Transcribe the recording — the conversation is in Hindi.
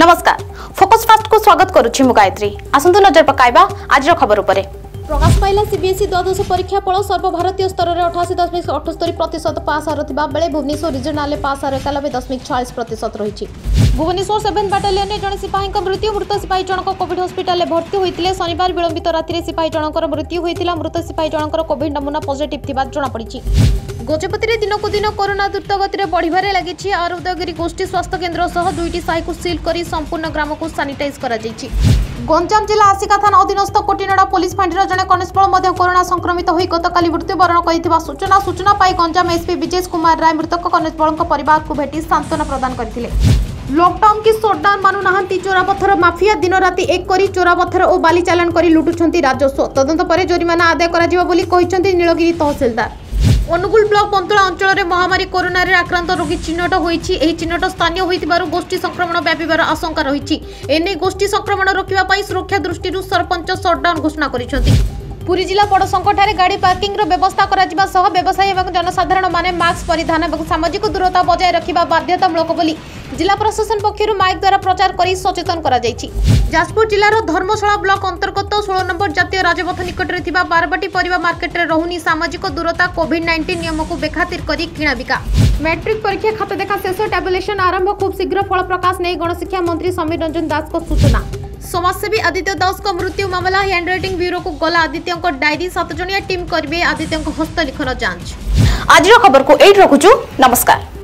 नमस्कार, फोकस फास्ट को स्वागत करुच्ची मु गायत्री। आसंतु नजर पकाइबा आज खबर उपरे। प्रकाश पाइला सीबीएसई द्वादश परीक्षा फल सर्वभारतीय स्तर में 88.78% पास हार था बेले भुवनेश्वर रिजनाल पास हार 91.46% रही। भुवनेश्वर 7 बाटालियन में जड़े सिपाही मृत्यु। मृत सिपाही जनक कोविड हस्पिटाल भर्ती होते। शनिवार विलंबित राति सिपाही जनकर मृत्यु होता। मृत सिपाही जनकर कोविड नमूना पॉजिटिव था जमापड़ी। गजपति दिनक दिन कोरोना द्रुत गति में बढ़वे लगी। और उदयगिरी गोष्ठी स्वास्थ्य केन्द्र सह दुईटी साहि सिल कर संपूर्ण ग्राम को सानिटाइज कर। गंजाम जिला आसिका थाना अधीनस्थ कोटीनाड़ा पुलिस फाँडीर जड़े कनेस्टेबल कोरोना संक्रमित हो गतकाली मृत्युवरण कर सूचना पाई गंजाम एसपी विजय कुमार राय मृतक कनेस्टेबल परिवार को भेटी सांत्वना प्रदान करथिले। लॉकडाउन की शटडाउन मानुनाहांती चोरापथर माफिया दिन राति एक करी चोरापथर और बाली चालान करी लुटुछंती राजस्व। तदंत परे जोरिमाना आदाय कराजिबा बोली कहिसंती नीलगिरी तहसीलदार। अनुगुल ब्लॉक पंतुला अंचल में महामारी कोरोना रे आक्रांत रोगी चिन्हट होईछि। एही चिन्हट स्थानीय होइतिबारु गोष्ठी संक्रमण व्यापीबार आशंका रहिछि। एने गोष्ठी संक्रमण रोकिबा पई सुरक्षा दृष्टि सरपंच शटडाउन घोषणा करिसेंति। पुरी जिला पड़संख ठारे गाड़ी पार्किंग रो व्यवस्था कराजिबा सह व्यवसायी एवं जनसाधारण माने मास्क परिधान एवं सामाजिक दूरता बजाय रखिबा बाध्यतामूलक बोली जिला प्रशासन पक्षरु माइक द्वारा प्रचार करी सचेतन करा जायछि। जासपुर जिलार धर्मशाला ब्लॉक अंतर्गत 16 नंबर जातीय राजपथ निकट रे थिबा बारवाटी परिवा मार्केट रे रहुनी सामाजिक दूरता कोविड-19 नियम को बेखातिर करी किणाबिका। मैट्रिक परीक्षा खाता देखा शेष टैबुलेशन आरंभ। खूब शीघ्र फल प्रकाश नहीं गणशिक्षा मंत्री समीर रंजन दास को सूचना। समाजसेवी आदित्य दास को मृत्यु मामला हैंडराइटिंग ब्यूरो को गला। आदित्यों को डायरी 7 जनिया टीम करबे आदित्यों को हस्तलिखन जांच। आज रो खबर को एड रखुछु। नमस्कार।